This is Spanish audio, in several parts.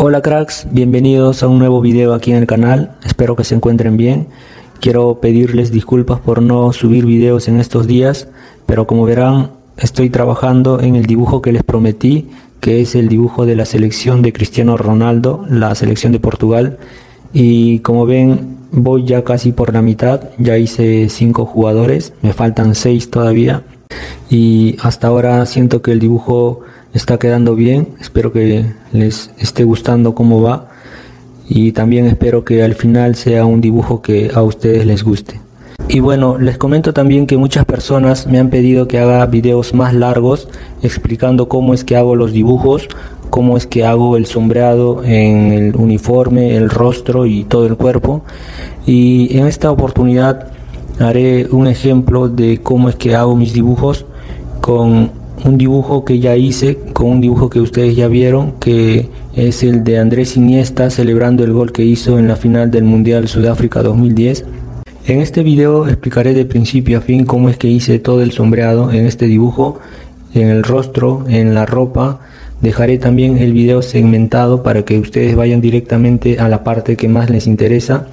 Hola cracks, bienvenidos a un nuevo video aquí en el canal, espero que se encuentren bien. Quiero pedirles disculpas por no subir videos en estos días, pero como verán estoy trabajando en el dibujo que les prometí, que es el dibujo de la selección de Cristiano Ronaldo, la selección de Portugal, y como ven voy ya casi por la mitad, ya hice 5 jugadores, me faltan 6 todavía y hasta ahora siento que el dibujo está quedando bien, espero que les esté gustando cómo va y también espero que al final sea un dibujo que a ustedes les guste. Y bueno, les comento también que muchas personas me han pedido que haga videos más largos explicando cómo es que hago los dibujos, cómo es que hago el sombreado en el uniforme, el rostro y todo el cuerpo, y en esta oportunidad haré un ejemplo de cómo es que hago mis dibujos con un dibujo que ya hice, con un dibujo que ustedes ya vieron, que es el de Andrés Iniesta celebrando el gol que hizo en la final del Mundial Sudáfrica 2010. En este video explicaré de principio a fin cómo es que hice todo el sombreado en este dibujo, en el rostro, en la ropa. Dejaré también el video segmentado para que ustedes vayan directamente a la parte que más les interesa.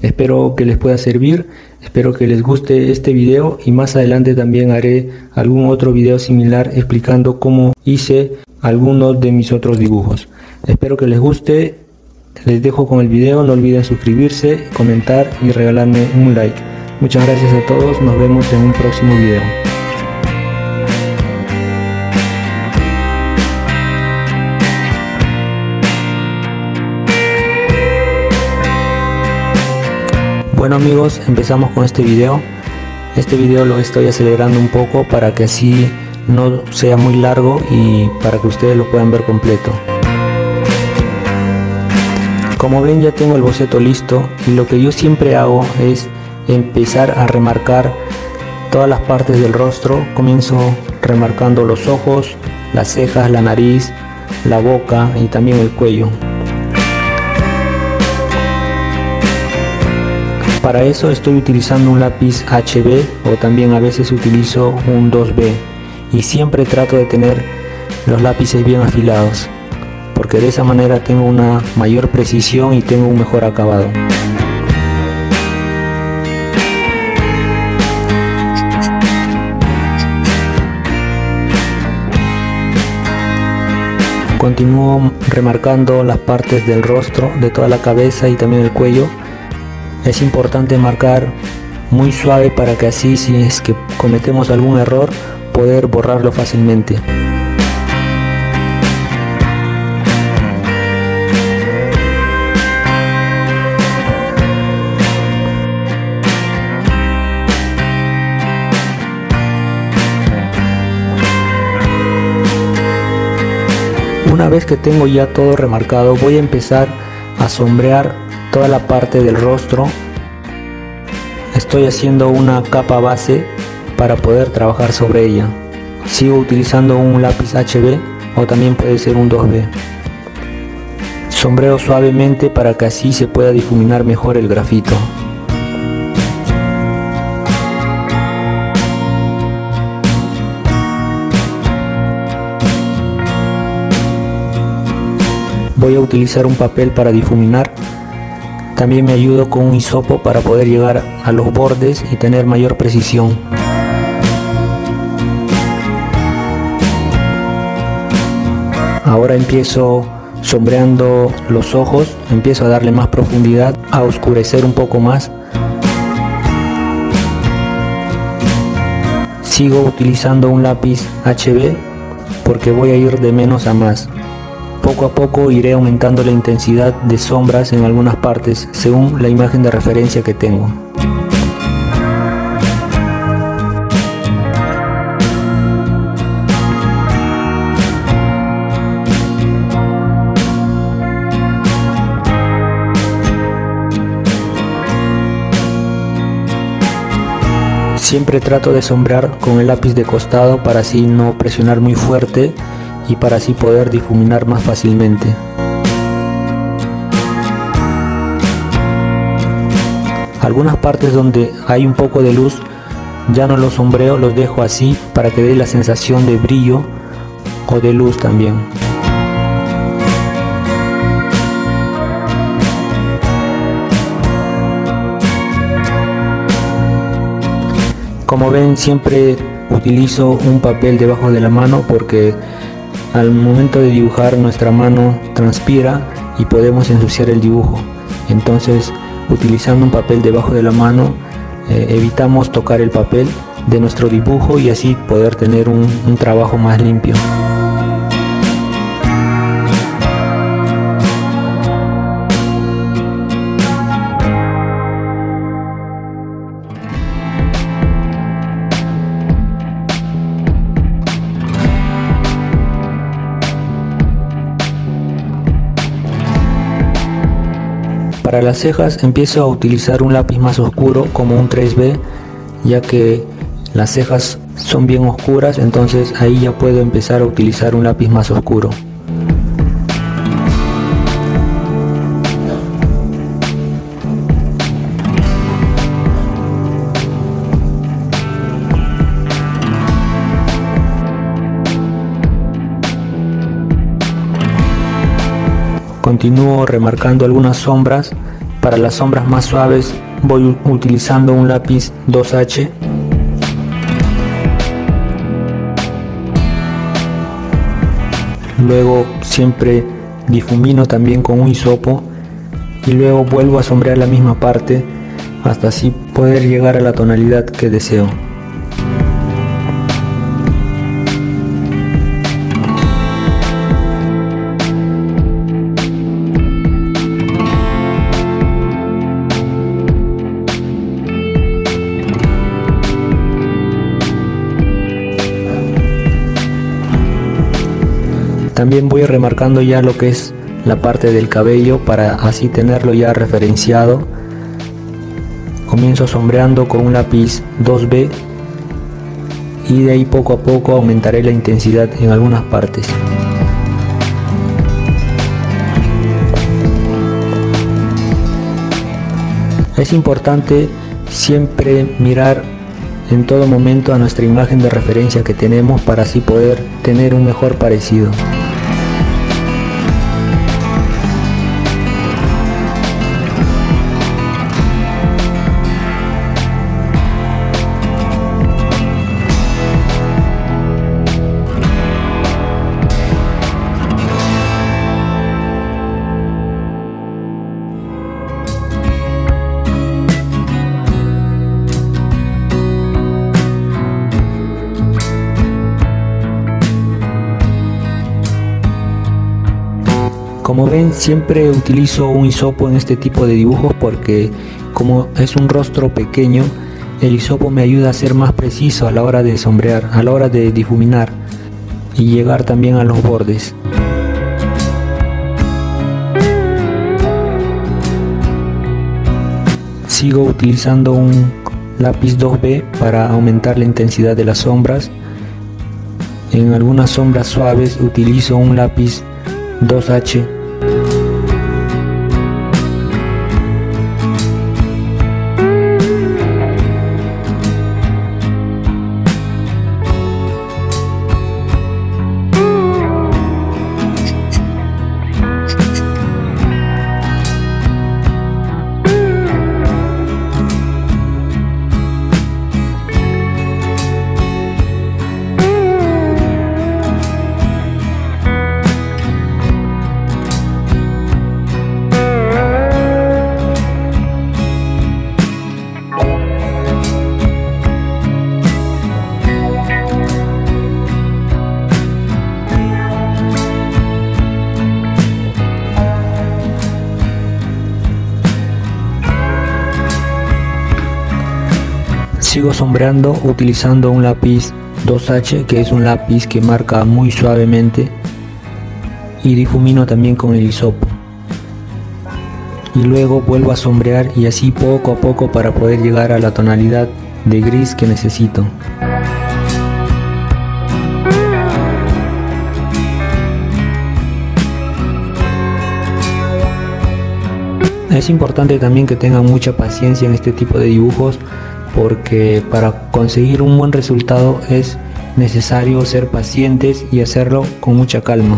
Espero que les pueda servir, espero que les guste este video y más adelante también haré algún otro video similar explicando cómo hice algunos de mis otros dibujos. Espero que les guste, les dejo con el video, no olviden suscribirse, comentar y regalarme un like. Muchas gracias a todos, nos vemos en un próximo video. Bueno amigos, empezamos con este video. Este video lo estoy acelerando un poco para que así no sea muy largo y para que ustedes lo puedan ver completo. Como ven ya tengo el boceto listo y lo que yo siempre hago es empezar a remarcar todas las partes del rostro. Comienzo remarcando los ojos, las cejas, la nariz, la boca y también el cuello. Para eso estoy utilizando un lápiz HB o también a veces utilizo un 2B y siempre trato de tener los lápices bien afilados porque de esa manera tengo una mayor precisión y tengo un mejor acabado. Continúo remarcando las partes del rostro, de toda la cabeza y también el cuello. Es importante marcar muy suave para que así, si es que cometemos algún error, poder borrarlo fácilmente. Una vez que tengo ya todo remarcado, voy a empezar a sombrear toda la parte del rostro. Estoy haciendo una capa base para poder trabajar sobre ella. Sigo utilizando un lápiz HB o también puede ser un 2B. Sombreo suavemente para que así se pueda difuminar mejor el grafito. Voy a utilizar un papel para difuminar. También me ayudo con un hisopo para poder llegar a los bordes y tener mayor precisión. Ahora empiezo sombreando los ojos, empiezo a darle más profundidad, a oscurecer un poco más. Sigo utilizando un lápiz HB porque voy a ir de menos a más. Poco a poco iré aumentando la intensidad de sombras en algunas partes, según la imagen de referencia que tengo. Siempre trato de sombrear con el lápiz de costado para así no presionar muy fuerte y para así poder difuminar más fácilmente. Algunas partes donde hay un poco de luz ya no los sombreo, los dejo así para que dé la sensación de brillo o de luz también. Como ven, siempre utilizo un papel debajo de la mano porque al momento de dibujar nuestra mano transpira y podemos ensuciar el dibujo. Entonces, utilizando un papel debajo de la mano, evitamos tocar el papel de nuestro dibujo y así poder tener un trabajo más limpio. Para las cejas empiezo a utilizar un lápiz más oscuro como un 3B, ya que las cejas son bien oscuras, entonces ahí ya puedo empezar a utilizar un lápiz más oscuro. Continúo remarcando algunas sombras. Para las sombras más suaves voy utilizando un lápiz 2H. Luego siempre difumino también con un hisopo y luego vuelvo a sombrear la misma parte hasta así poder llegar a la tonalidad que deseo. También voy remarcando ya lo que es la parte del cabello para así tenerlo ya referenciado. Comienzo sombreando con un lápiz 2B y de ahí poco a poco aumentaré la intensidad en algunas partes. Es importante siempre mirar en todo momento a nuestra imagen de referencia que tenemos para así poder tener un mejor parecido. Como ven, siempre utilizo un hisopo en este tipo de dibujos porque como es un rostro pequeño, el hisopo me ayuda a ser más preciso a la hora de sombrear, a la hora de difuminar y llegar también a los bordes. Sigo utilizando un lápiz 2B para aumentar la intensidad de las sombras. En algunas sombras suaves utilizo un lápiz 2H. Sigo sombreando utilizando un lápiz 2H, que es un lápiz que marca muy suavemente, y difumino también con el hisopo y luego vuelvo a sombrear y así poco a poco para poder llegar a la tonalidad de gris que necesito. Es importante también que tengan mucha paciencia en este tipo de dibujos porque para conseguir un buen resultado es necesario ser pacientes y hacerlo con mucha calma.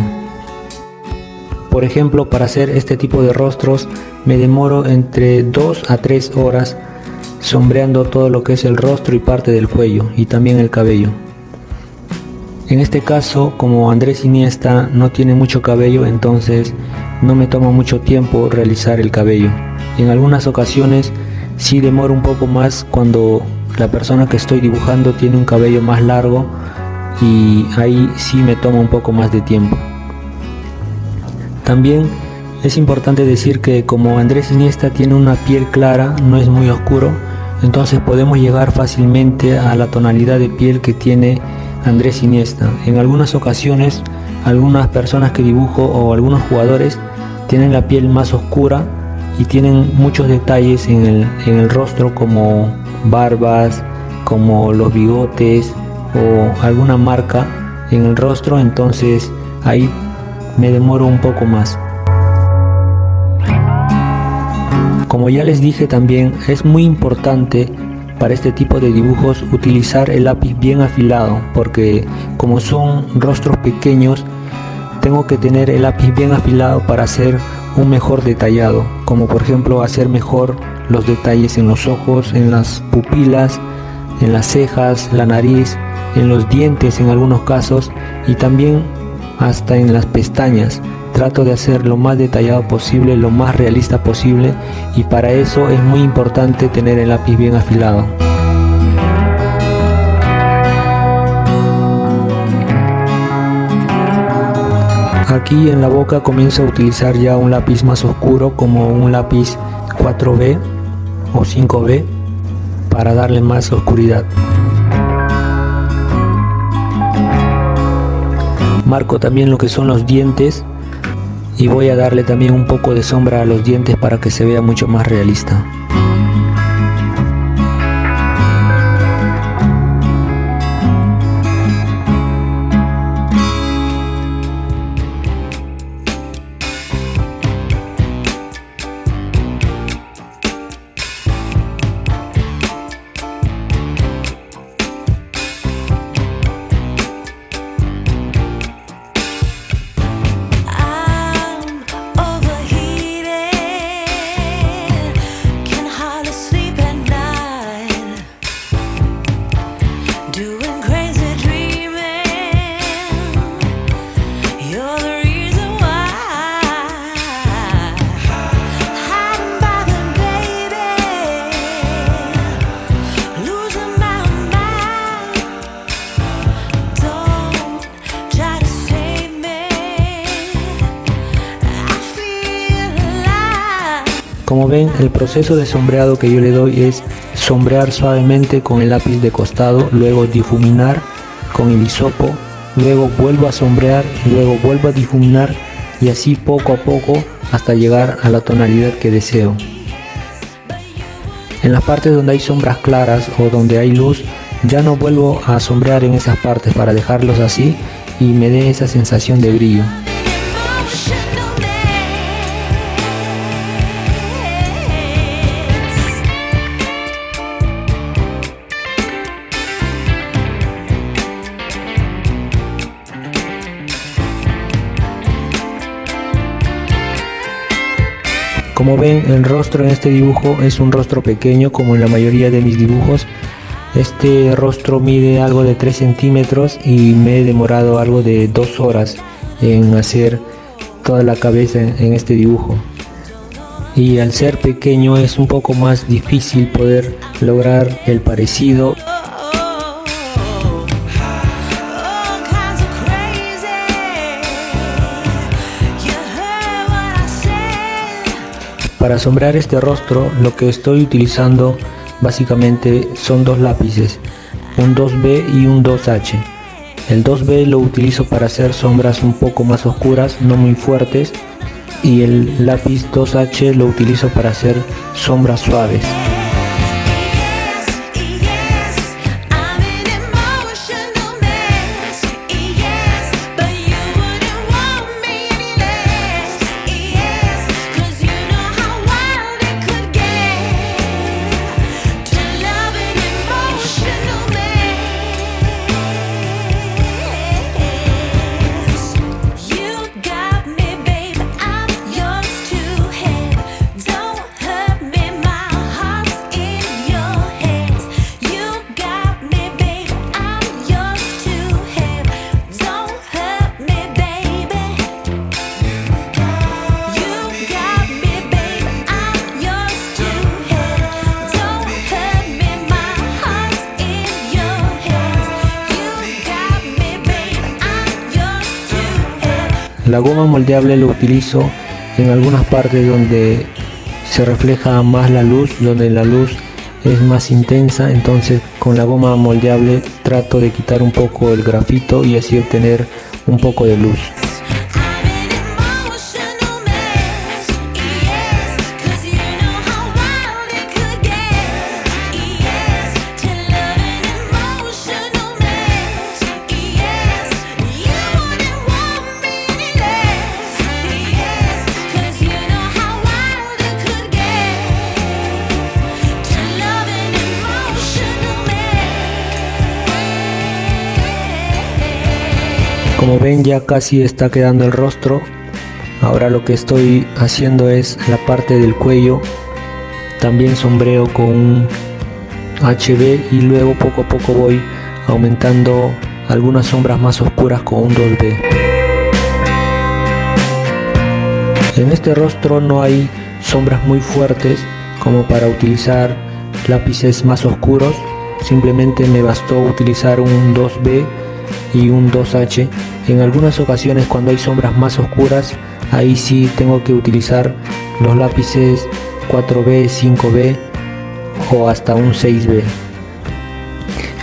Por ejemplo, para hacer este tipo de rostros me demoro entre 2 a 3 horas sombreando todo lo que es el rostro y parte del cuello y también el cabello. En este caso, como Andrés Iniesta no tiene mucho cabello, entonces no me toma mucho tiempo realizar el cabello. En algunas ocasiones sí demoro un poco más cuando la persona que estoy dibujando tiene un cabello más largo, y ahí sí me toma un poco más de tiempo. También es importante decir que como Andrés Iniesta tiene una piel clara, no es muy oscuro, entonces podemos llegar fácilmente a la tonalidad de piel que tiene Andrés Iniesta. En algunas ocasiones, algunas personas que dibujo o algunos jugadores tienen la piel más oscura y tienen muchos detalles en el rostro, como barbas, como los bigotes o alguna marca en el rostro, entonces ahí me demoro un poco más. Como ya les dije también, es muy importante para este tipo de dibujos utilizar el lápiz bien afilado, porque como son rostros pequeños, tengo que tener el lápiz bien afilado para hacer un mejor detallado, como por ejemplo hacer mejor los detalles en los ojos, en las pupilas, en las cejas, la nariz, en los dientes en algunos casos, y también hasta en las pestañas. Trato de hacer lo más detallado posible, lo más realista posible, y para eso es muy importante tener el lápiz bien afilado. Aquí en la boca comienzo a utilizar ya un lápiz más oscuro, como un lápiz 4B o 5B, para darle más oscuridad. Marco también lo que son los dientes y voy a darle también un poco de sombra a los dientes para que se vea mucho más realista. Como ven, el proceso de sombreado que yo le doy es sombrear suavemente con el lápiz de costado, luego difuminar con el hisopo, luego vuelvo a sombrear, luego vuelvo a difuminar, y así poco a poco hasta llegar a la tonalidad que deseo. En las partes donde hay sombras claras o donde hay luz, ya no vuelvo a sombrear en esas partes para dejarlos así y me dé esa sensación de brillo. Como ven, el rostro en este dibujo es un rostro pequeño, como en la mayoría de mis dibujos. Este rostro mide algo de 3 centímetros y me he demorado algo de 2 horas en hacer toda la cabeza en este dibujo. Y al ser pequeño es un poco más difícil poder lograr el parecido. Para sombrear este rostro, lo que estoy utilizando básicamente son dos lápices, un 2B y un 2H. El 2B lo utilizo para hacer sombras un poco más oscuras, no muy fuertes, y el lápiz 2H lo utilizo para hacer sombras suaves. La goma moldeable lo utilizo en algunas partes donde se refleja más la luz, donde la luz es más intensa, entonces con la goma moldeable trato de quitar un poco el grafito y así obtener un poco de luz. Como ven, ya casi está quedando el rostro. Ahora lo que estoy haciendo es la parte del cuello, también sombreo con un HB y luego poco a poco voy aumentando algunas sombras más oscuras con un 2B. En este rostro no hay sombras muy fuertes como para utilizar lápices más oscuros, simplemente me bastó utilizar un 2B y un 2H. En algunas ocasiones, cuando hay sombras más oscuras, ahí sí tengo que utilizar los lápices 4B, 5B o hasta un 6B.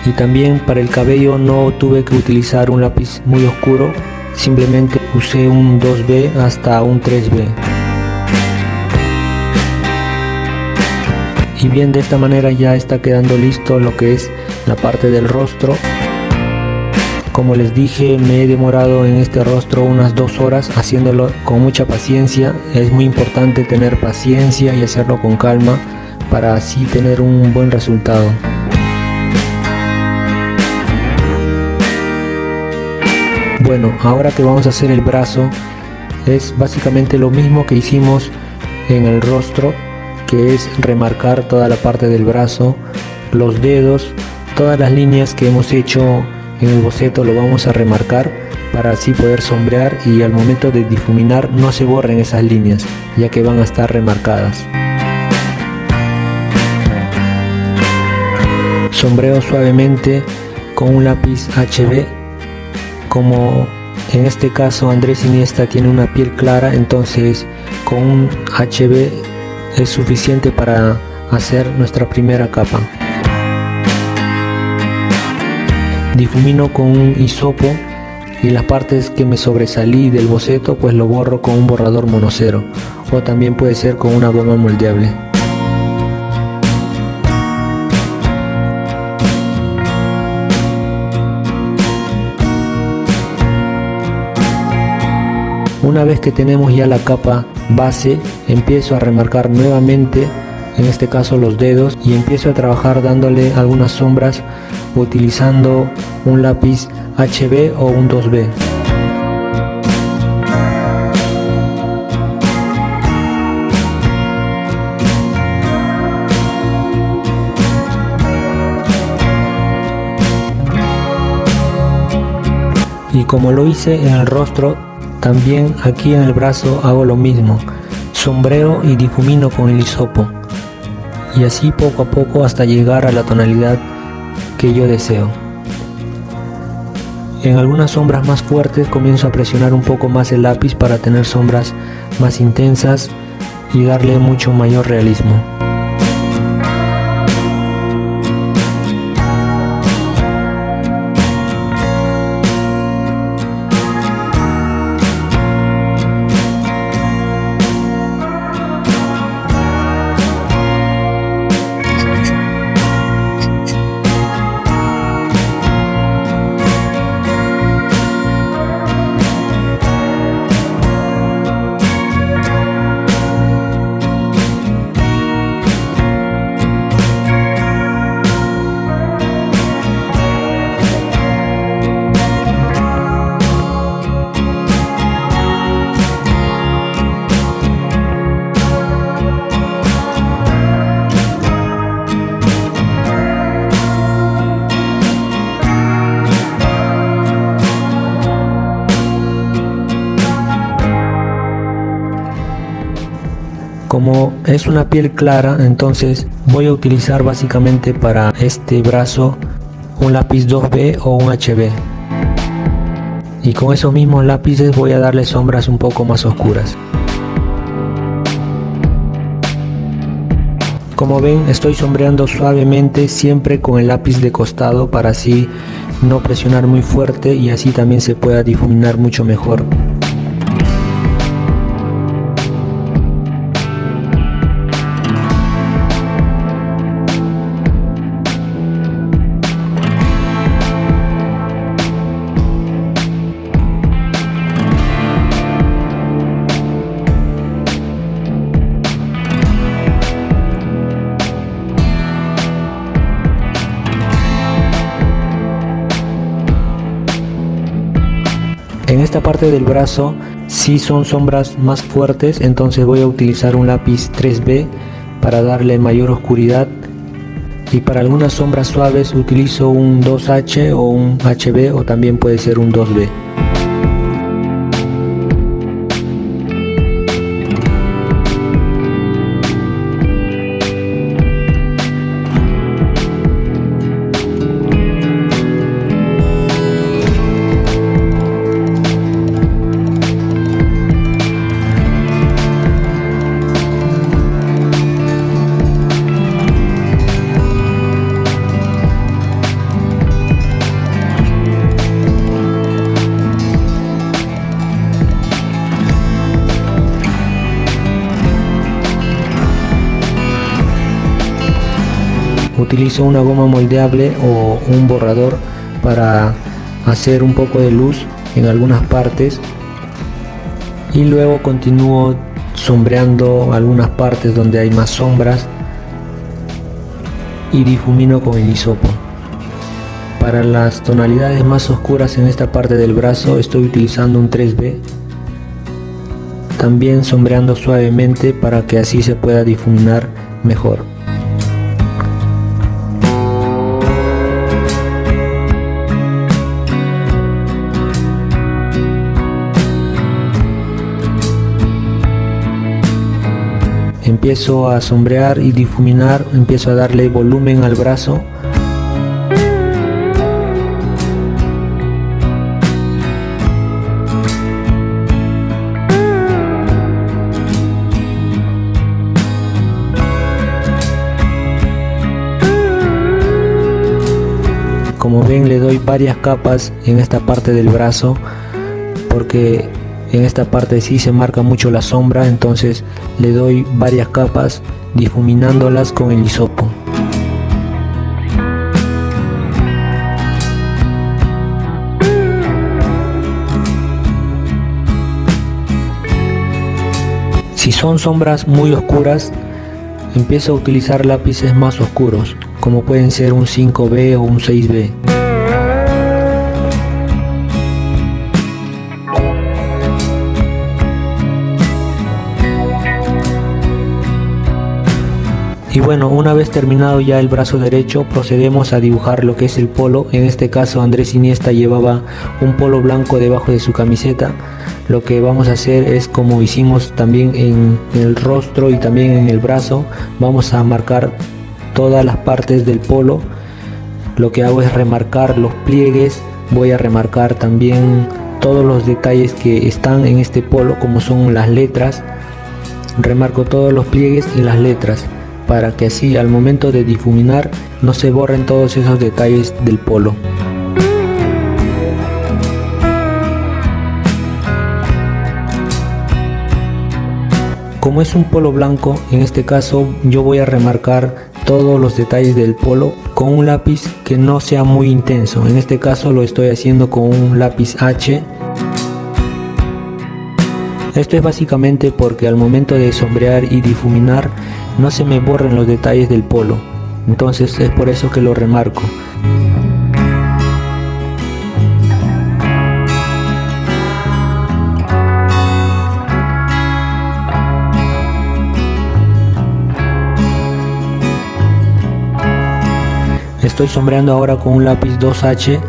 Y también para el cabello no tuve que utilizar un lápiz muy oscuro, simplemente usé un 2B hasta un 3B. Y bien, de esta manera ya está quedando listo lo que es la parte del rostro. Como les dije, me he demorado en este rostro unas 2 horas haciéndolo con mucha paciencia. Es muy importante tener paciencia y hacerlo con calma para así tener un buen resultado. Bueno, ahora que vamos a hacer el brazo, es básicamente lo mismo que hicimos en el rostro, que es remarcar toda la parte del brazo, los dedos, todas las líneas que hemos hecho en el boceto lo vamos a remarcar para así poder sombrear y al momento de difuminar no se borren esas líneas, ya que van a estar remarcadas. Sombreo suavemente con un lápiz HB. Como en este caso Andrés Iniesta tiene una piel clara, entonces con un HB es suficiente para hacer nuestra primera capa. Difumino con un hisopo y las partes que me sobresalí del boceto pues lo borro con un borrador monocero, o también puede ser con una goma moldeable. Una vez que tenemos ya la capa base, empiezo a remarcar nuevamente, en este caso los dedos, y empiezo a trabajar dándole algunas sombras utilizando un lápiz HB o un 2B. Y como lo hice en el rostro, también aquí en el brazo hago lo mismo, sombreo y difumino con el hisopo, y así poco a poco hasta llegar a la tonalidad que yo deseo. En algunas sombras más fuertes comienzo a presionar un poco más el lápiz para tener sombras más intensas y darle mucho mayor realismo. Como es una piel clara, entonces voy a utilizar básicamente para este brazo un lápiz 2B o un HB. y con esos mismos lápices voy a darle sombras un poco más oscuras. Como ven, estoy sombreando suavemente siempre con el lápiz de costado para así no presionar muy fuerte y así también se pueda difuminar mucho mejor. En esta parte del brazo sí son sombras más fuertes, entonces voy a utilizar un lápiz 3B para darle mayor oscuridad, y para algunas sombras suaves utilizo un 2H o un HB, o también puede ser un 2B. Utilizo una goma moldeable o un borrador para hacer un poco de luz en algunas partes y luego continúo sombreando algunas partes donde hay más sombras y difumino con el hisopo. Para las tonalidades más oscuras en esta parte del brazo estoy utilizando un 3B, también sombreando suavemente para que así se pueda difuminar mejor. Empiezo a sombrear y difuminar, empiezo a darle volumen al brazo. Como ven, le doy varias capas en esta parte del brazo porque en esta parte sí se marca mucho la sombra, entonces le doy varias capas difuminándolas con el hisopo. Si son sombras muy oscuras, empiezo a utilizar lápices más oscuros, como pueden ser un 5B o un 6B. Y bueno, una vez terminado ya el brazo derecho, procedemos a dibujar lo que es el polo. En este caso, Andrés Iniesta llevaba un polo blanco debajo de su camiseta. Lo que vamos a hacer es, como hicimos también en el rostro y también en el brazo, vamos a marcar todas las partes del polo. Lo que hago es remarcar los pliegues, voy a remarcar también todos los detalles que están en este polo, como son las letras. Remarco todos los pliegues y las letras, para que así al momento de difuminar no se borren todos esos detalles del polo. Como es un polo blanco, en este caso yo voy a remarcar todos los detalles del polo con un lápiz que no sea muy intenso. En este caso lo estoy haciendo con un lápiz H. Esto es básicamente porque al momento de sombrear y difuminar no se me borren los detalles del polo, entonces es por eso que lo remarco. Estoy sombreando ahora con un lápiz 2H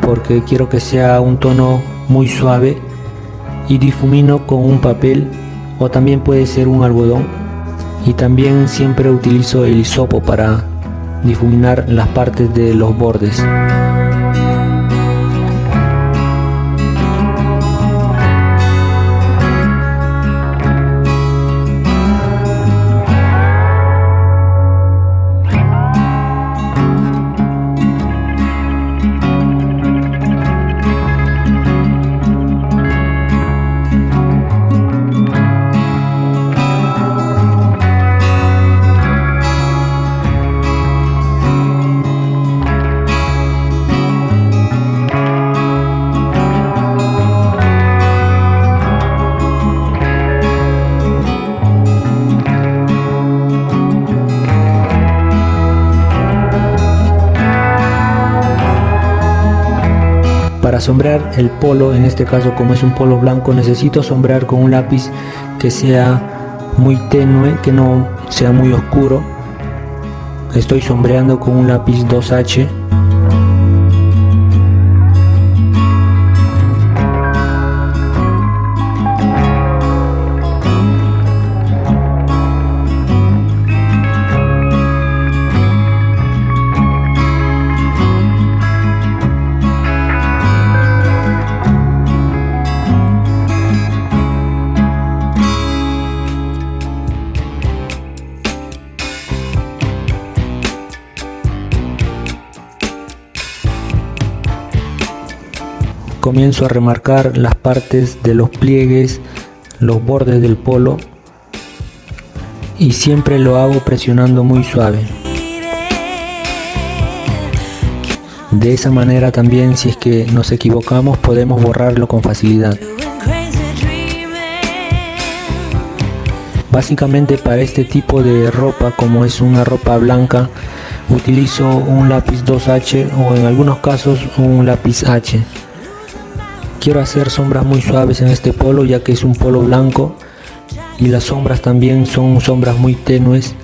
porque quiero que sea un tono muy suave, y difumino con un papel o también puede ser un algodón, y también siempre utilizo el hisopo para difuminar las partes de los bordes. Para sombrear el polo, en este caso como es un polo blanco, necesito sombrear con un lápiz que sea muy tenue, que no sea muy oscuro. Estoy sombreando con un lápiz 2H. Comienzo a remarcar las partes de los pliegues, los bordes del polo, y siempre lo hago presionando muy suave. De esa manera también, si es que nos equivocamos, podemos borrarlo con facilidad. Básicamente para este tipo de ropa, como es una ropa blanca, utilizo un lápiz 2H o en algunos casos un lápiz H. Quiero hacer sombras muy suaves en este polo, ya que es un polo blanco y las sombras también son sombras muy tenues,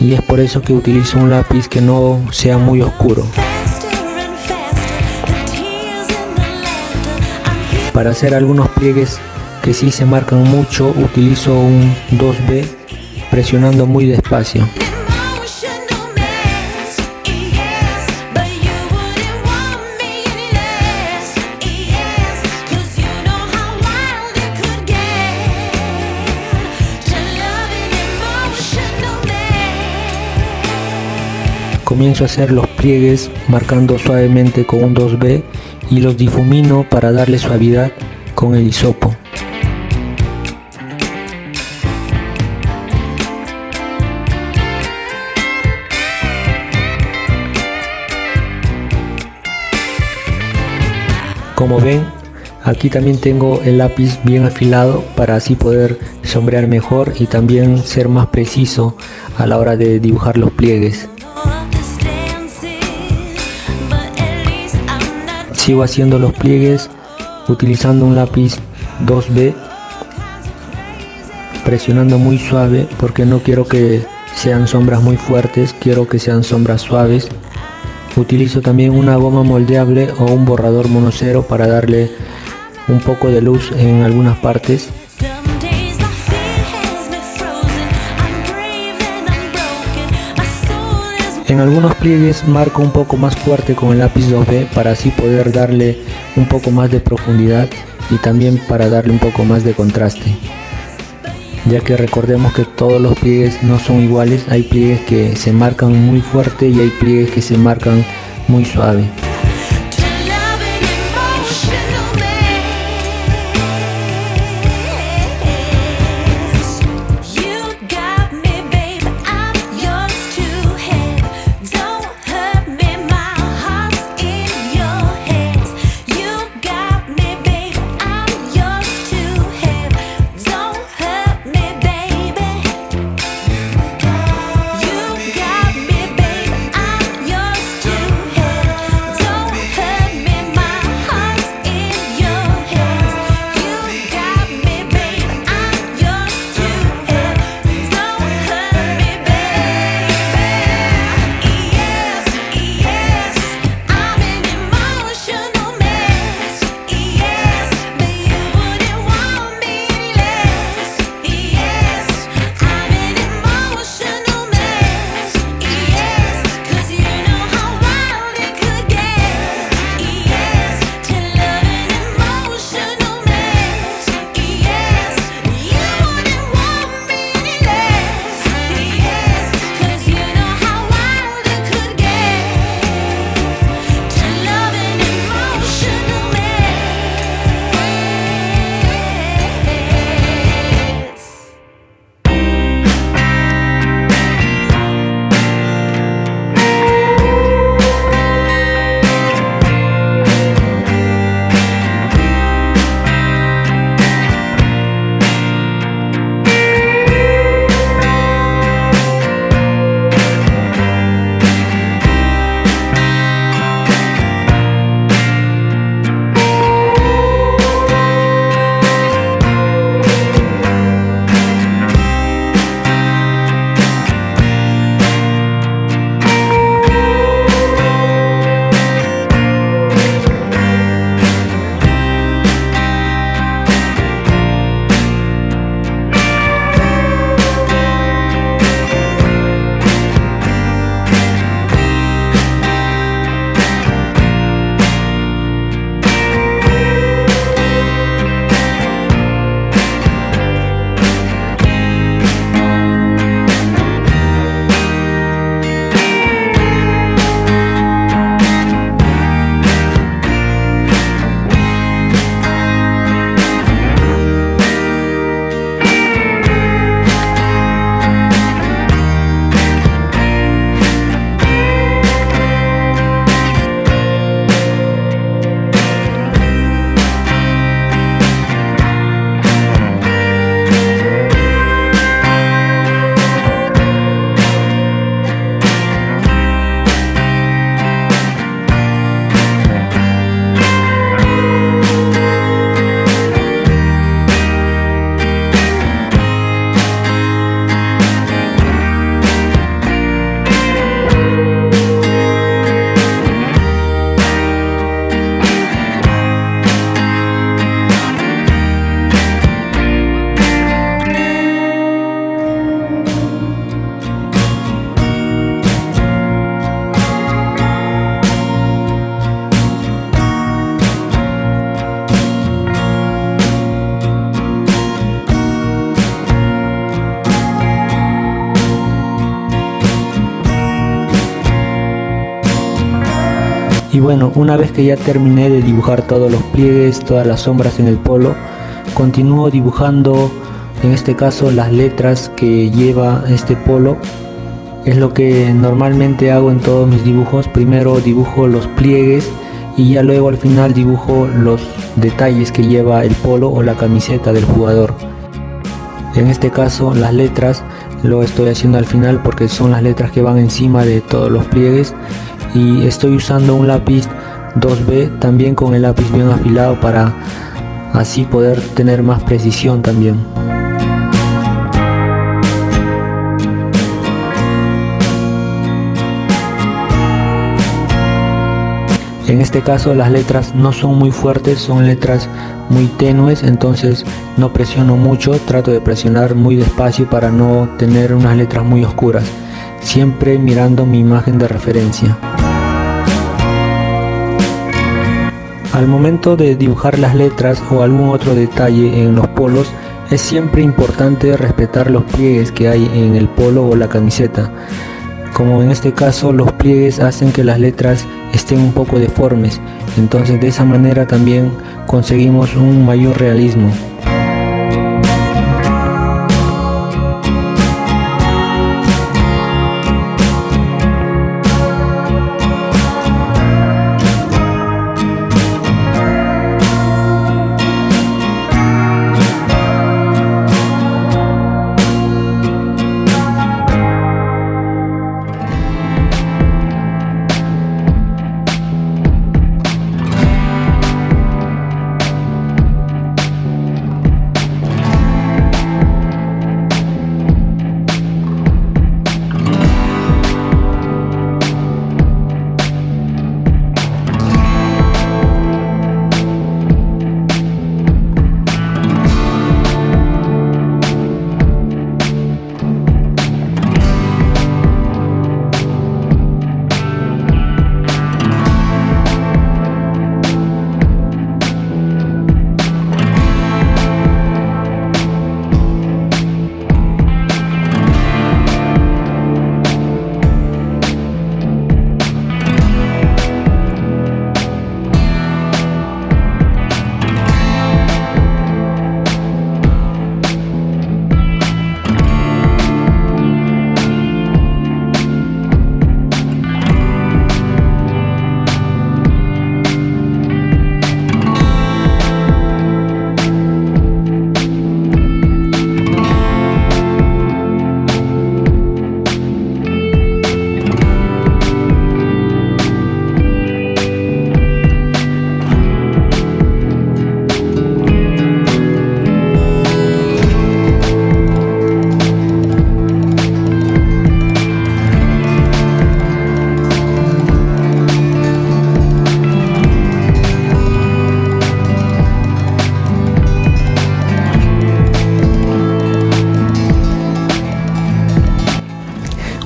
y es por eso que utilizo un lápiz que no sea muy oscuro. Para hacer algunos pliegues que sí se marcan mucho, utilizo un 2B presionando muy despacio. Comienzo a hacer los pliegues marcando suavemente con un 2B y los difumino para darle suavidad con el hisopo. Como ven, aquí también tengo el lápiz bien afilado para así poder sombrear mejor y también ser más preciso a la hora de dibujar los pliegues. Sigo haciendo los pliegues utilizando un lápiz 2B, presionando muy suave porque no quiero que sean sombras muy fuertes, quiero que sean sombras suaves. Utilizo también una goma moldeable o un borrador monocero para darle un poco de luz en algunas partes. En algunos pliegues marco un poco más fuerte con el lápiz 2B para así poder darle un poco más de profundidad y también para darle un poco más de contraste, ya que recordemos que todos los pliegues no son iguales, hay pliegues que se marcan muy fuerte y hay pliegues que se marcan muy suave. Y bueno, una vez que ya terminé de dibujar todos los pliegues, todas las sombras en el polo, continúo dibujando, en este caso, las letras que lleva este polo. Es lo que normalmente hago en todos mis dibujos. Primero dibujo los pliegues y ya luego al final dibujo los detalles que lleva el polo o la camiseta del jugador. En este caso, las letras lo estoy haciendo al final porque son las letras que van encima de todos los pliegues. Y estoy usando un lápiz 2B, también con el lápiz bien afilado, para así poder tener más precisión también. En este caso las letras no son muy fuertes, son letras muy tenues, entonces no presiono mucho, trato de presionar muy despacio para no tener unas letras muy oscuras, siempre mirando mi imagen de referencia. Al momento de dibujar las letras o algún otro detalle en los polos, es siempre importante respetar los pliegues que hay en el polo o la camiseta. Como en este caso, los pliegues hacen que las letras estén un poco deformes, entonces de esa manera también conseguimos un mayor realismo.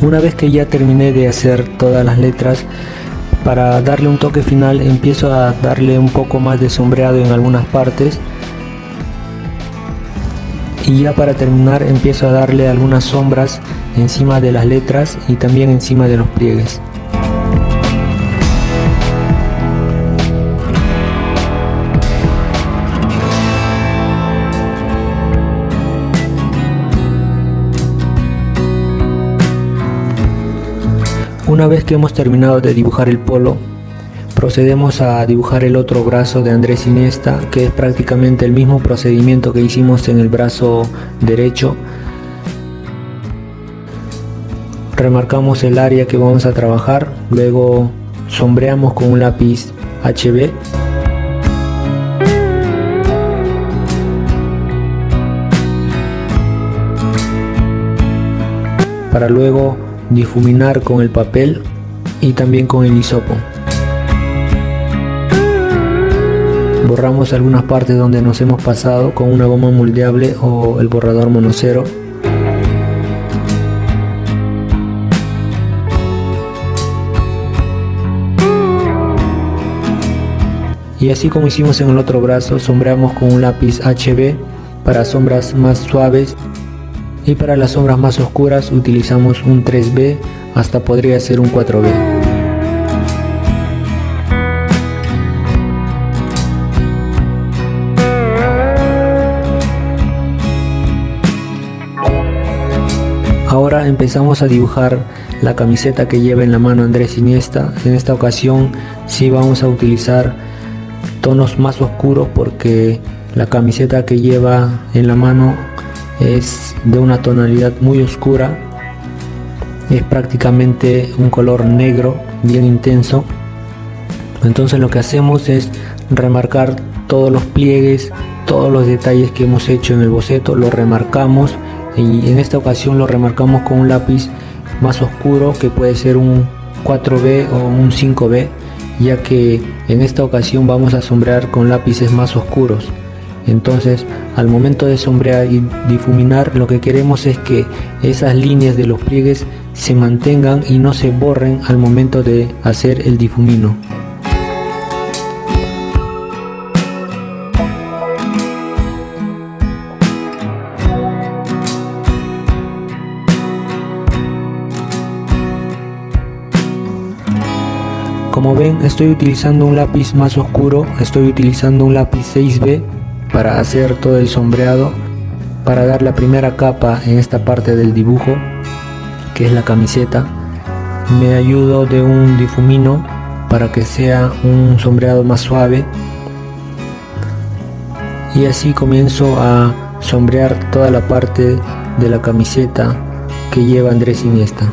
Una vez que ya terminé de hacer todas las letras, para darle un toque final empiezo a darle un poco más de sombreado en algunas partes, y ya para terminar empiezo a darle algunas sombras encima de las letras y también encima de los pliegues. Una vez que hemos terminado de dibujar el polo, procedemos a dibujar el otro brazo de Andrés Iniesta, que es prácticamente el mismo procedimiento que hicimos en el brazo derecho. Remarcamos el área que vamos a trabajar, luego sombreamos con un lápiz HB. Para luego difuminar con el papel y también con el hisopo. Borramos algunas partes donde nos hemos pasado con una goma moldeable o el borrador monocero. Y así como hicimos en el otro brazo, sombreamos con un lápiz HB para sombras más suaves. Y para las sombras más oscuras utilizamos un 3B, hasta podría ser un 4B. Ahora empezamos a dibujar la camiseta que lleva en la mano Andrés Iniesta. En esta ocasión sí vamos a utilizar tonos más oscuros porque la camiseta que lleva en la mano es de una tonalidad muy oscura, es prácticamente un color negro bien intenso. Entonces lo que hacemos es remarcar todos los pliegues, todos los detalles que hemos hecho en el boceto, lo remarcamos, y en esta ocasión lo remarcamos con un lápiz más oscuro que puede ser un 4B o un 5B, ya que en esta ocasión vamos a sombrear con lápices más oscuros. Entonces al momento de sombrear y difuminar, lo que queremos es que esas líneas de los pliegues se mantengan y no se borren al momento de hacer el difumino. Como ven, estoy utilizando un lápiz más oscuro, estoy utilizando un lápiz 6B para hacer todo el sombreado, para dar la primera capa en esta parte del dibujo que es la camiseta. Me ayudo de un difumino para que sea un sombreado más suave, y así comienzo a sombrear toda la parte de la camiseta que lleva Andrés Iniesta.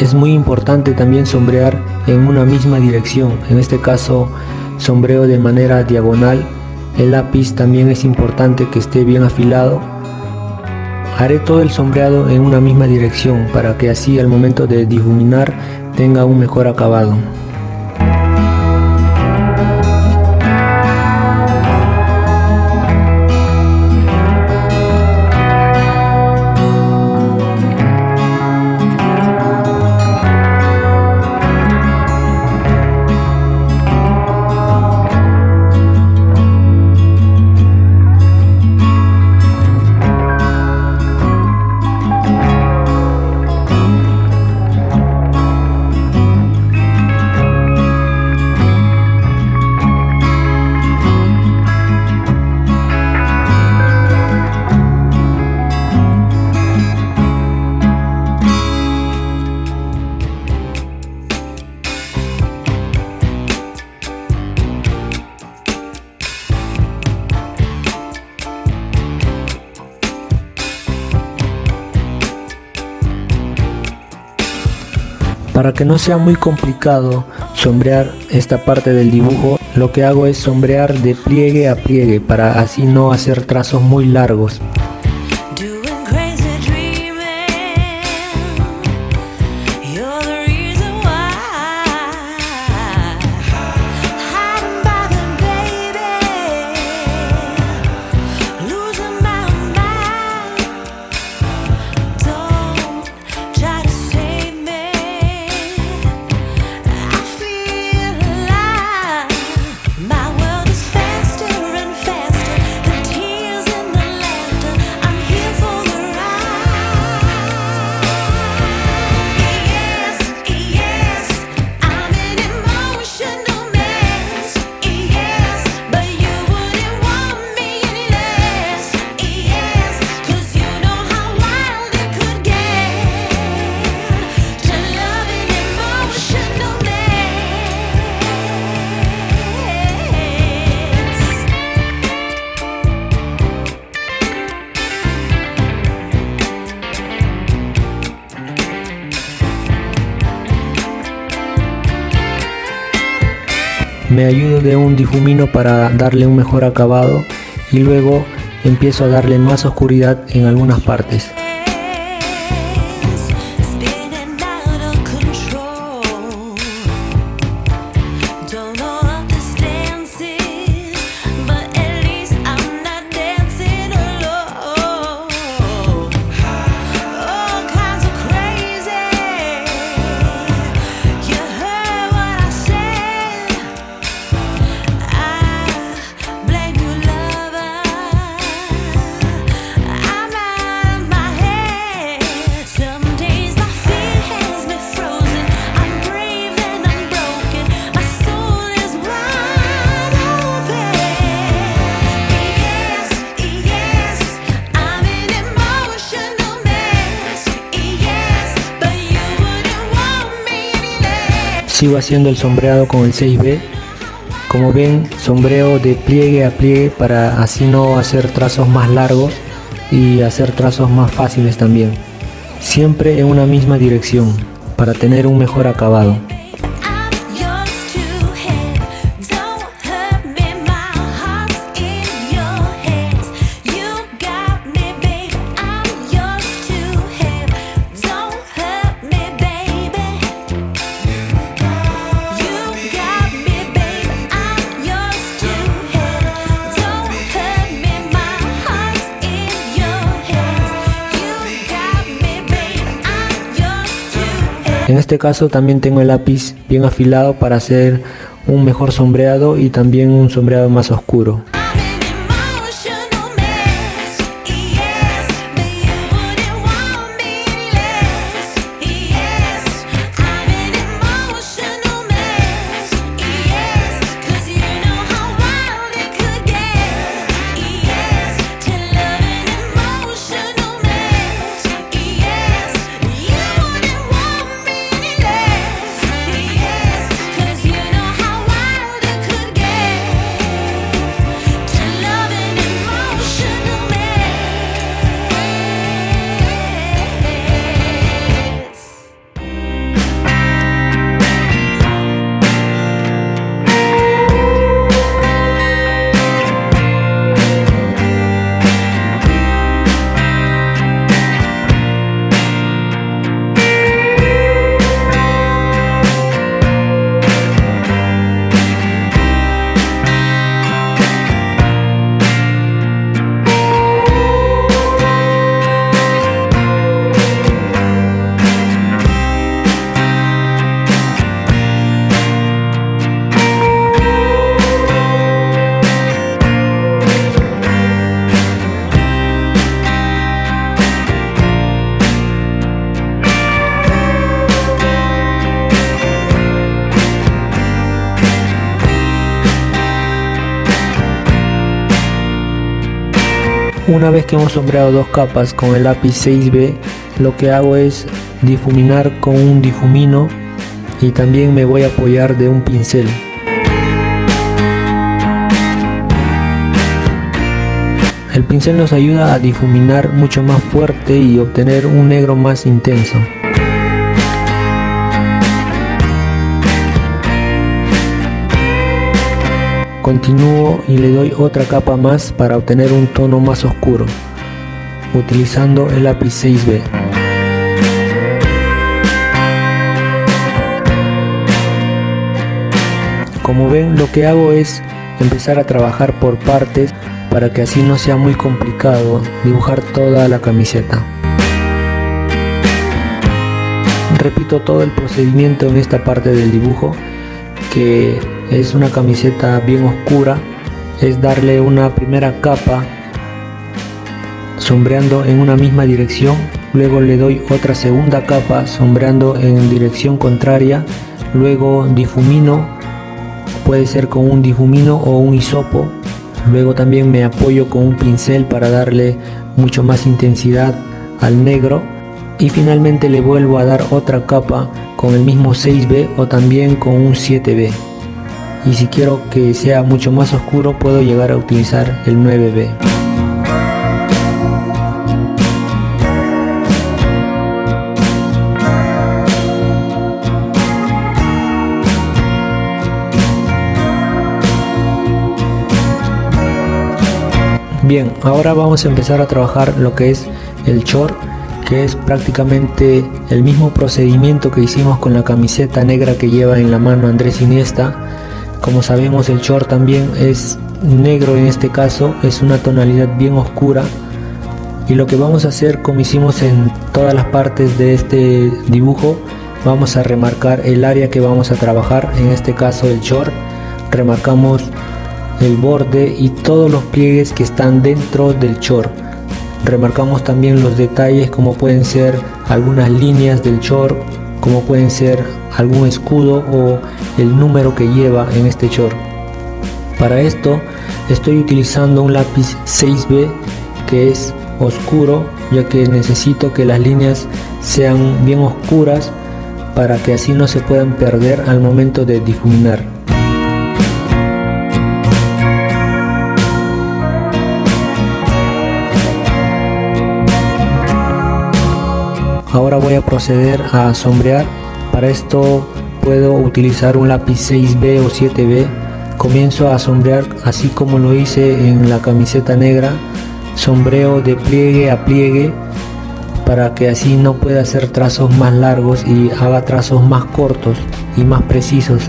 Es muy importante también sombrear en una misma dirección, en este caso sombreo de manera diagonal. El lápiz también es importante que esté bien afilado. Haré todo el sombreado en una misma dirección para que así al momento de difuminar tenga un mejor acabado. Para que no sea muy complicado sombrear esta parte del dibujo, lo que hago es sombrear de pliegue a pliegue para así no hacer trazos muy largos. Me ayudo de un difumino para darle un mejor acabado y luego empiezo a darle más oscuridad en algunas partes. sigo haciendo el sombreado con el 6B. Como ven, sombreo de pliegue a pliegue para así no hacer trazos más largos y hacer trazos más fáciles también. Siempre en una misma dirección para tener un mejor acabado. En este caso también tengo el lápiz bien afilado para hacer un mejor sombreado y también un sombreado más oscuro. Una vez que hemos sombreado dos capas con el lápiz 6B, lo que hago es difuminar con un difumino y también me voy a apoyar de un pincel. El pincel nos ayuda a difuminar mucho más fuerte y obtener un negro más intenso. Continúo y le doy otra capa más para obtener un tono más oscuro, utilizando el lápiz 6B. Como ven, lo que hago es empezar a trabajar por partes para que así no sea muy complicado dibujar toda la camiseta. Repito todo el procedimiento en esta parte del dibujo, que es una camiseta bien oscura, es darle una primera capa sombreando en una misma dirección, luego le doy otra segunda capa sombreando en dirección contraria, luego difumino, puede ser con un difumino o un hisopo, luego también me apoyo con un pincel para darle mucho más intensidad al negro y finalmente le vuelvo a dar otra capa con el mismo 6B o también con un 7B. Y si quiero que sea mucho más oscuro, puedo llegar a utilizar el 9B. Bien, ahora vamos a empezar a trabajar lo que es el short, que es prácticamente el mismo procedimiento que hicimos con la camiseta negra que lleva en la mano Andrés Iniesta. Como sabemos, el short también es negro, en este caso es una tonalidad bien oscura, y lo que vamos a hacer, como hicimos en todas las partes de este dibujo, vamos a remarcar el área que vamos a trabajar, en este caso el short. Remarcamos el borde y todos los pliegues que están dentro del short. Remarcamos también los detalles, como pueden ser algunas líneas del short, como pueden ser algún escudo o el número que lleva en este short. Para esto estoy utilizando un lápiz 6B que es oscuro, ya que necesito que las líneas sean bien oscuras para que así no se puedan perder al momento de difuminar. Ahora voy a proceder a sombrear. Para esto puedo utilizar un lápiz 6B o 7B. Comienzo a sombrear así como lo hice en la camiseta negra. Sombreo de pliegue a pliegue para que así no pueda hacer trazos más largos y haga trazos más cortos y más precisos.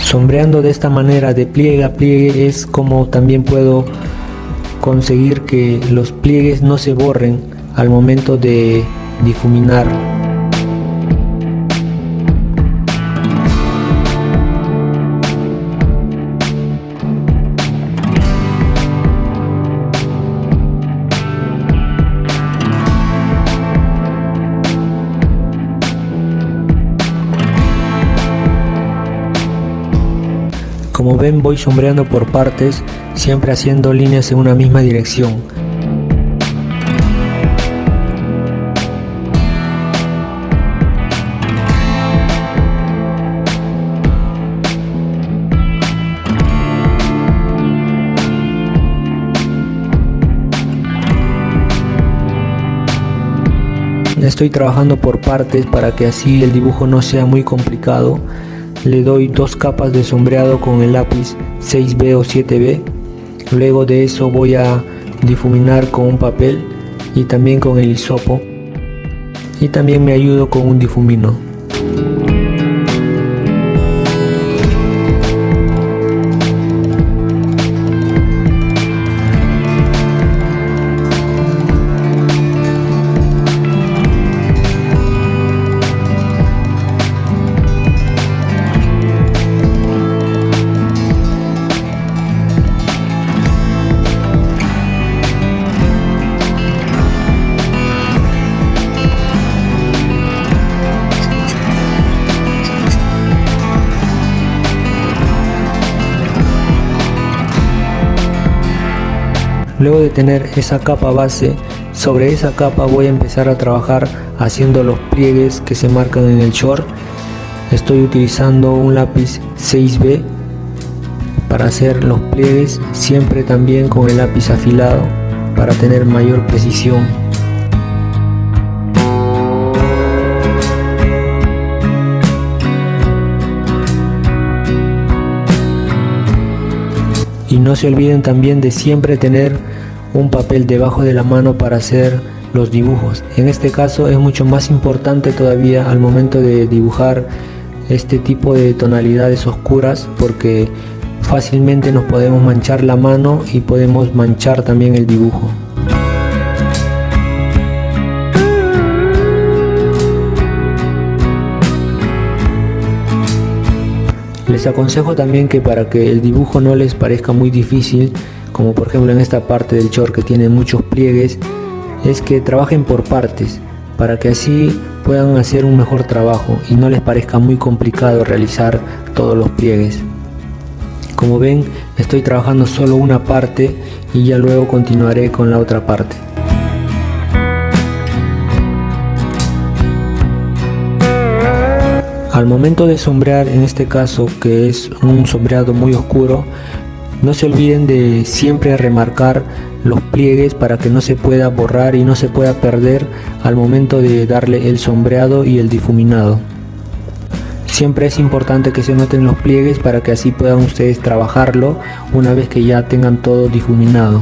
Sombreando de esta manera de pliegue a pliegue es como también puedo conseguir que los pliegues no se borren al momento de difuminar. Como ven, voy sombreando por partes, siempre haciendo líneas en una misma dirección. Estoy trabajando por partes para que así el dibujo no sea muy complicado. Le doy dos capas de sombreado con el lápiz 6B o 7B. Luego de eso voy a difuminar con un papel y también con el hisopo. Y también me ayudo con un difumino. Luego de tener esa capa base, sobre esa capa voy a empezar a trabajar haciendo los pliegues que se marcan en el short. Estoy utilizando un lápiz 6B para hacer los pliegues, siempre también con el lápiz afilado para tener mayor precisión. Y no se olviden también de siempre tener un papel debajo de la mano para hacer los dibujos. En este caso es mucho más importante todavía al momento de dibujar este tipo de tonalidades oscuras, porque fácilmente nos podemos manchar la mano y podemos manchar también el dibujo. Les aconsejo también que para que el dibujo no les parezca muy difícil, como por ejemplo en esta parte del short que tiene muchos pliegues, es que trabajen por partes para que así puedan hacer un mejor trabajo y no les parezca muy complicado realizar todos los pliegues. Como ven, estoy trabajando solo una parte y ya luego continuaré con la otra parte. Al momento de sombrear, en este caso que es un sombreado muy oscuro, no se olviden de siempre remarcar los pliegues para que no se pueda borrar y no se pueda perder al momento de darle el sombreado y el difuminado. Siempre es importante que se noten los pliegues para que así puedan ustedes trabajarlo una vez que ya tengan todo difuminado.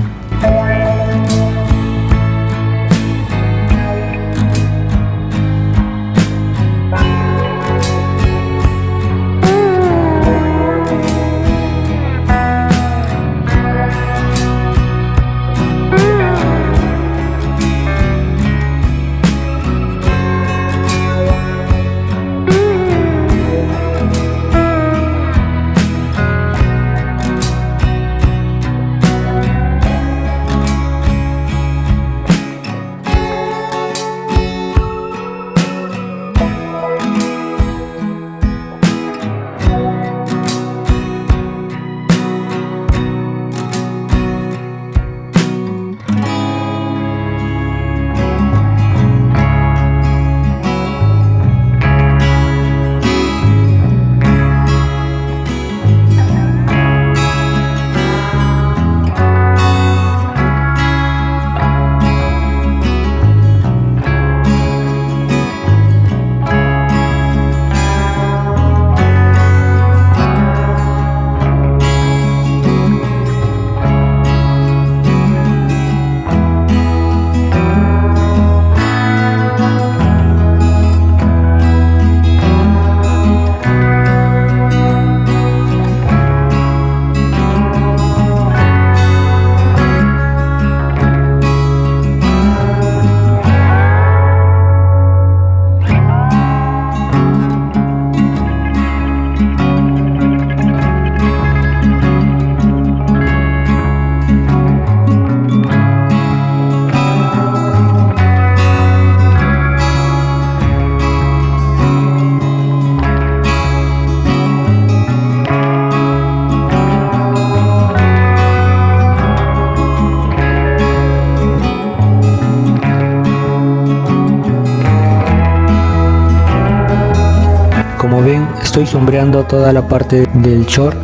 Como ven, estoy sombreando toda la parte del short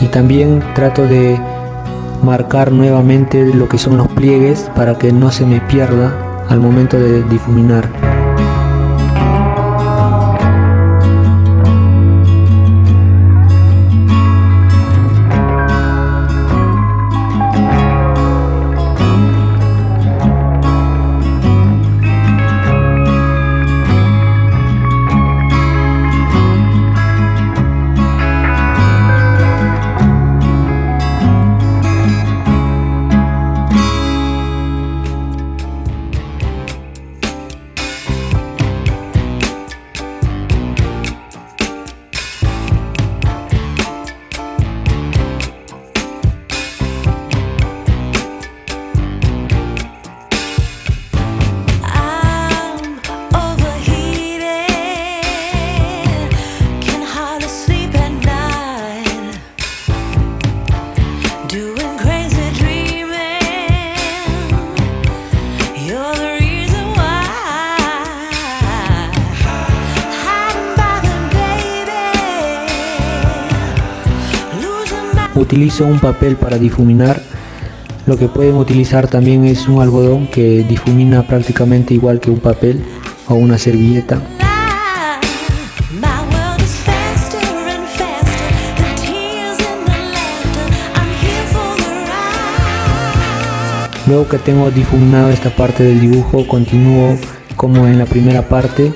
y también trato de marcar nuevamente lo que son los pliegues para que no se me pierda al momento de difuminar. Utilizo un papel para difuminar. Lo que pueden utilizar también es un algodón que difumina prácticamente igual que un papel o una servilleta. Luego que tengo difuminado esta parte del dibujo, continúo como en la primera parte,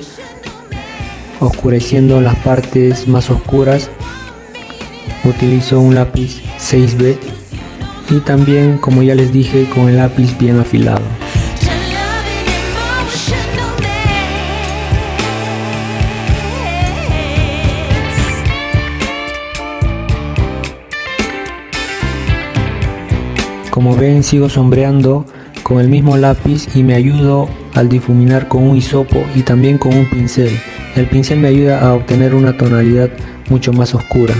oscureciendo las partes más oscuras. Utilizo un lápiz 6B y también, como ya les dije, con el lápiz bien afilado. Como ven, sigo sombreando con el mismo lápiz y me ayudo al difuminar con un hisopo y también con un pincel. El pincel me ayuda a obtener una tonalidad mucho más oscura.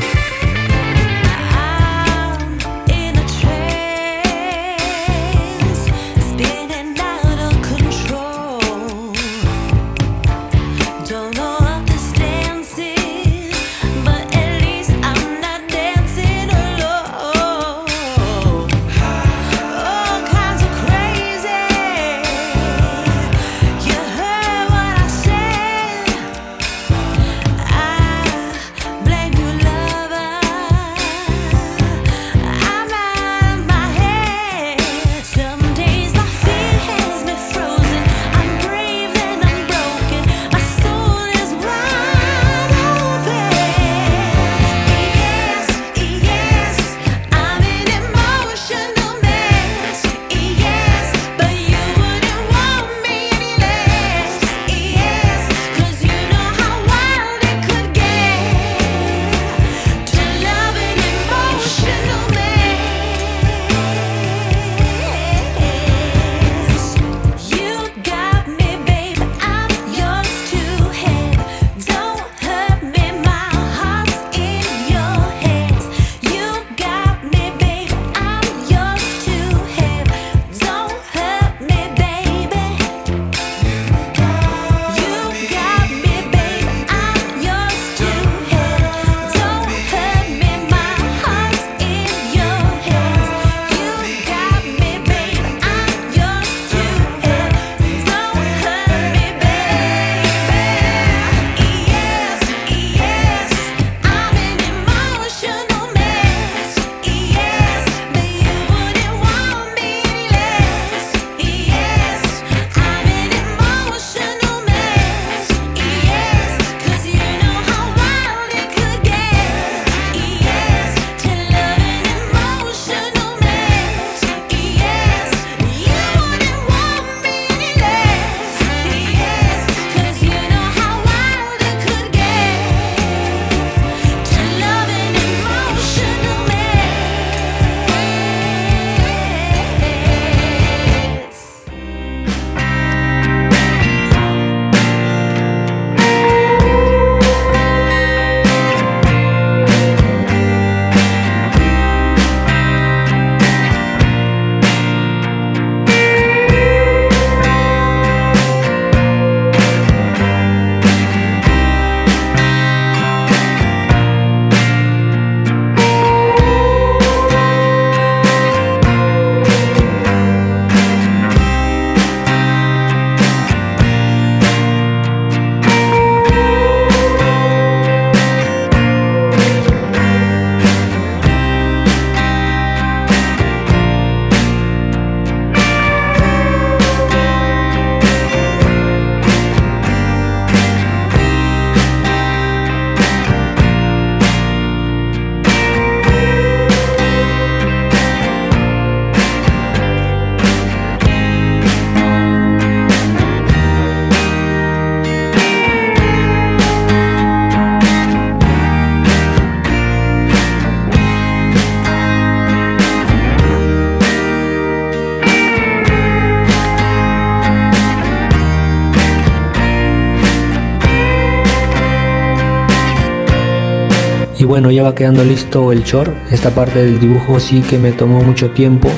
Y bueno, ya va quedando listo el short. Esta parte del dibujo sí que me tomó mucho tiempo.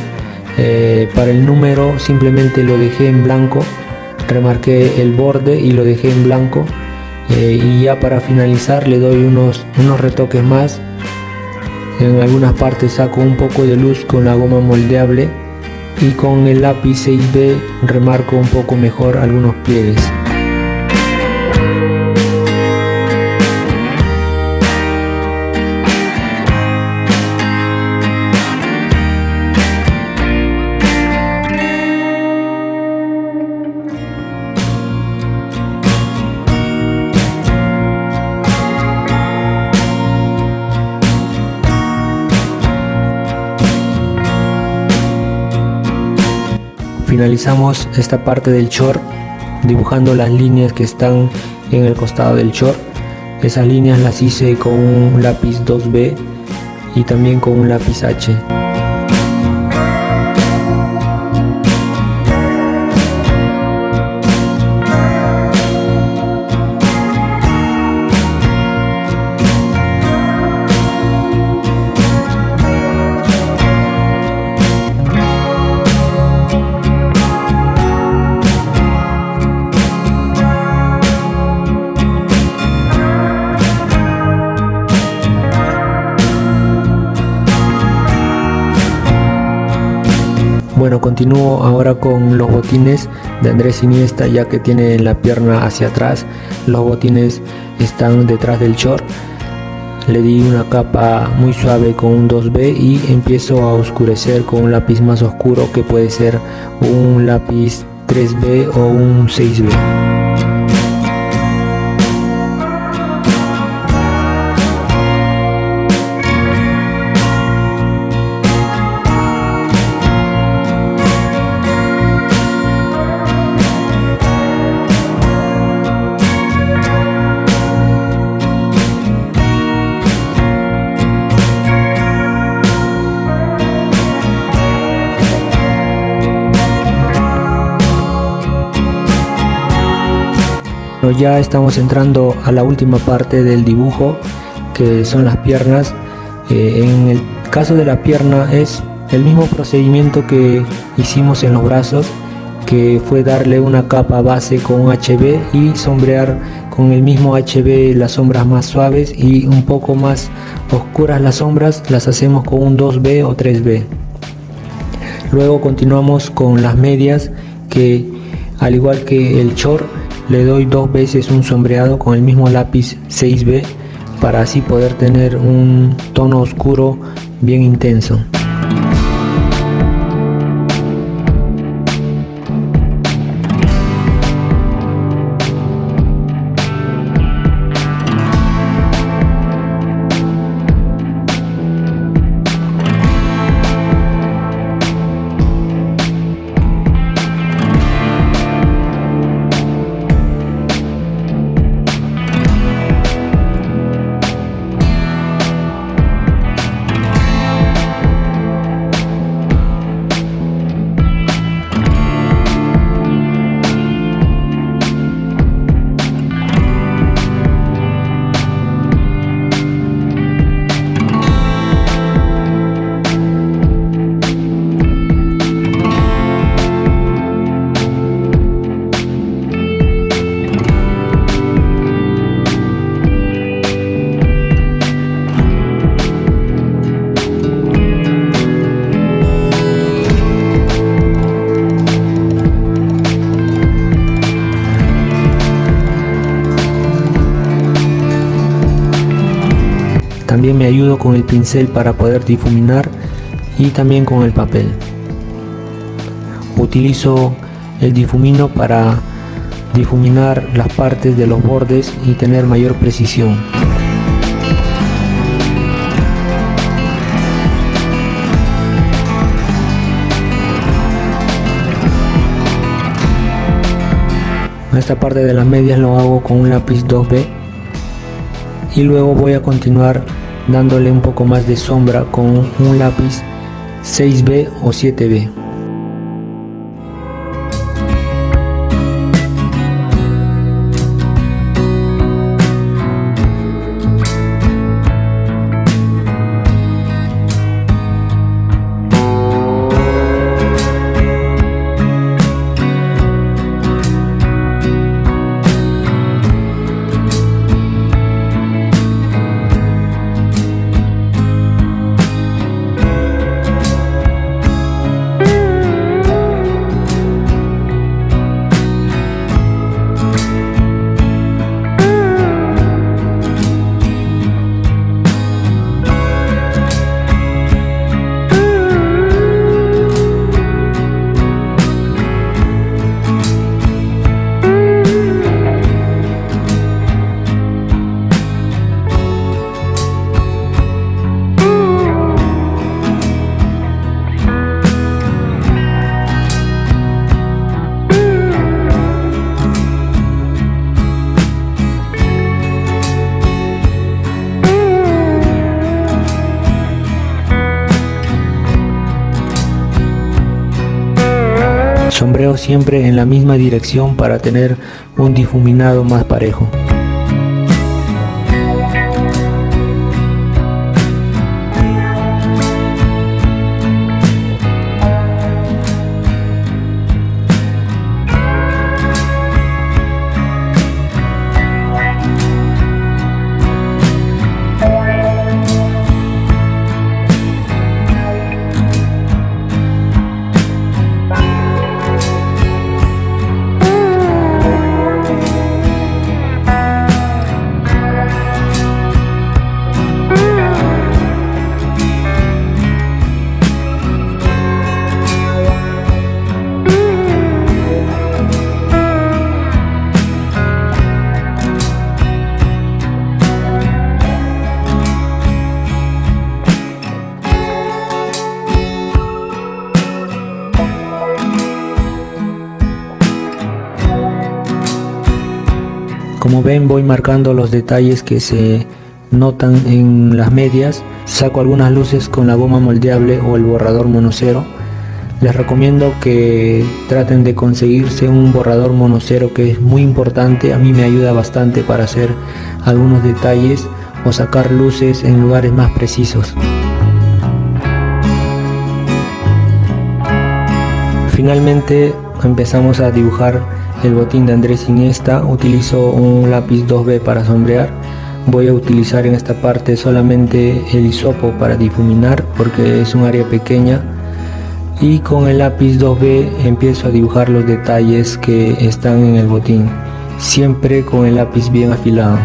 Para el número simplemente lo dejé en blanco, remarqué el borde y lo dejé en blanco. Y ya para finalizar le doy unos retoques más. En algunas partes saco un poco de luz con la goma moldeable y con el lápiz 6B remarco un poco mejor algunos pliegues. Finalizamos esta parte del short dibujando las líneas que están en el costado del short. Esas líneas las hice con un lápiz 2B y también con un lápiz H. Bueno, continúo ahora con los botines de Andrés Iniesta, ya que tiene la pierna hacia atrás. Los botines están detrás del short. Le di una capa muy suave con un 2B y empiezo a oscurecer con un lápiz más oscuro, que puede ser un lápiz 3B o un 6B. Ya estamos entrando a la última parte del dibujo, que son las piernas. En el caso de la pierna es el mismo procedimiento que hicimos en los brazos, que fue darle una capa base con un HB y sombrear con el mismo HB las sombras más suaves, y un poco más oscuras las sombras las hacemos con un 2B o 3B. Luego continuamos con las medias, que al igual que el short le doy dos veces un sombreado con el mismo lápiz 6B para así poder tener un tono oscuro bien intenso. También me ayudo con el pincel para poder difuminar, y también con el papel. Utilizo el difumino para difuminar las partes de los bordes y tener mayor precisión. Esta parte de las medias lo hago con un lápiz 2B y luego voy a continuar dándole un poco más de sombra con un lápiz 6B o 7B. bombeo siempre en la misma dirección para tener un difuminado más parejo. Como ven, voy marcando los detalles que se notan en las medias, saco algunas luces con la goma moldeable o el borrador monocero. Les recomiendo que traten de conseguirse un borrador monocero, que es muy importante, a mí me ayuda bastante para hacer algunos detalles o sacar luces en lugares más precisos. Finalmente empezamos a dibujar el botín de Andrés Iniesta. Utilizo un lápiz 2B para sombrear. Voy a utilizar en esta parte solamente el hisopo para difuminar porque es un área pequeña, y con el lápiz 2B empiezo a dibujar los detalles que están en el botín, siempre con el lápiz bien afilado.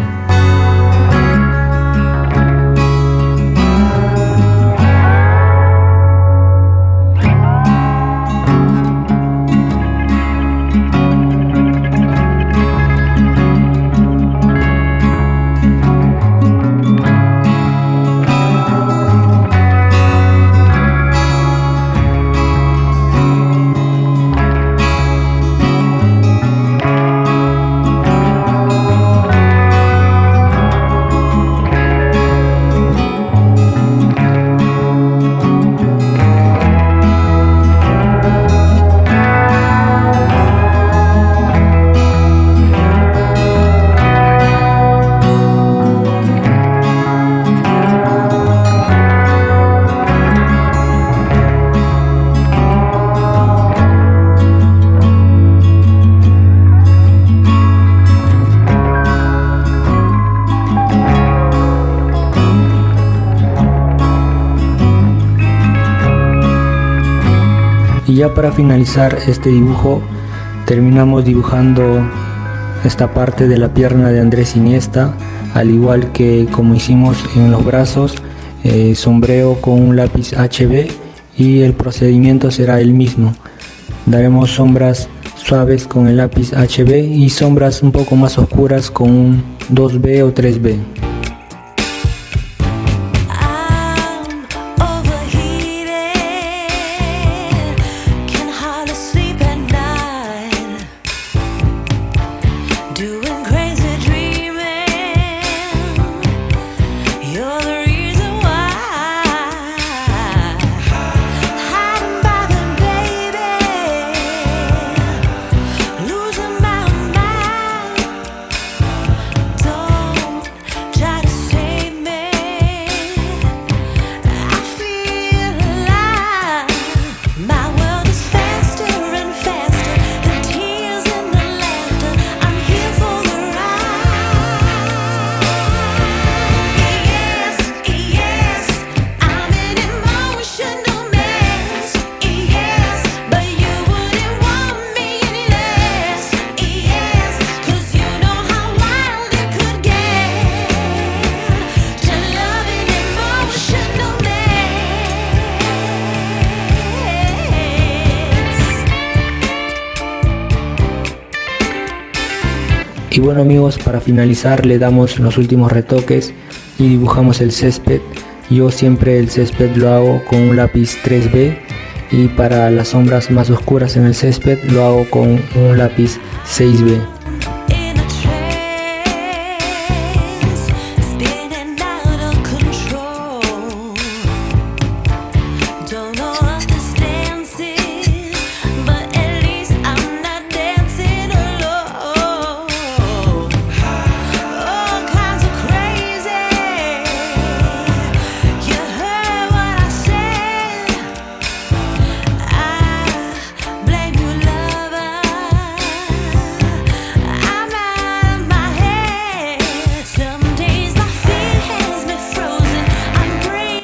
Y ya para finalizar este dibujo terminamos dibujando esta parte de la pierna de Andrés Iniesta, al igual que como hicimos en los brazos, sombreo con un lápiz HB y el procedimiento será el mismo. Daremos sombras suaves con el lápiz HB y sombras un poco más oscuras con un 2B o 3B. Y bueno amigos, para finalizar le damos los últimos retoques y dibujamos el césped. Yo siempre el césped lo hago con un lápiz 3B y para las sombras más oscuras en el césped lo hago con un lápiz 6B.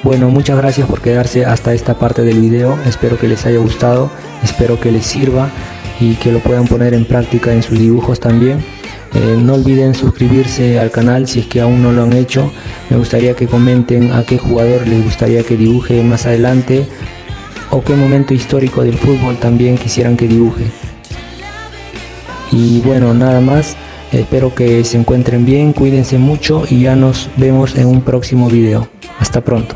Bueno, muchas gracias por quedarse hasta esta parte del video. Espero que les haya gustado, espero que les sirva y que lo puedan poner en práctica en sus dibujos también. No olviden suscribirse al canal si es que aún no lo han hecho. Me gustaría que comenten a qué jugador les gustaría que dibuje más adelante o qué momento histórico del fútbol también quisieran que dibuje. Y bueno, nada más. Espero que se encuentren bien, cuídense mucho y ya nos vemos en un próximo video. Hasta pronto.